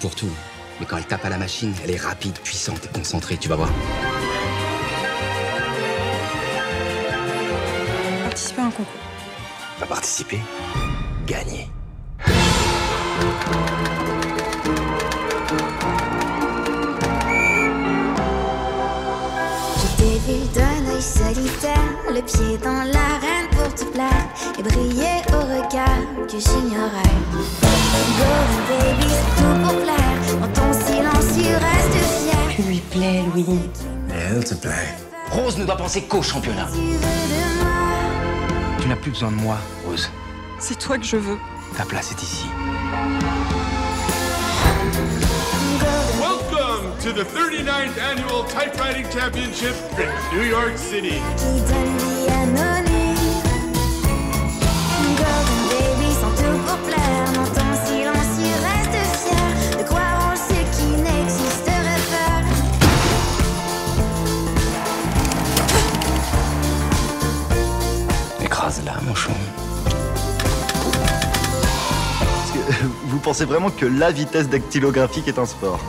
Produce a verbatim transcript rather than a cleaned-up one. pour tout. Mais quand elle tape à la machine, elle est rapide, puissante et concentrée, tu vas voir. Participer à un concours. Pas participer, gagner. Je t'ai vu d'un œil solitaire, le pied dans l'arène pour te plaire et briller au regard que j'ignorais. Golden baby, c'est tout pour plaire, en ton silence tu restes fier. Tu lui plais, Louis. Elle te plaît. Rose ne doit penser qu'au championnat. Tu n'as plus besoin de moi, Rose. C'est toi que je veux. Ta place est ici. Welcome to the thirty-ninth annual typewriting championship in New York City. Écrase-la, mon chou. Vous pensez vraiment que la vitesse dactylographique est un sport ?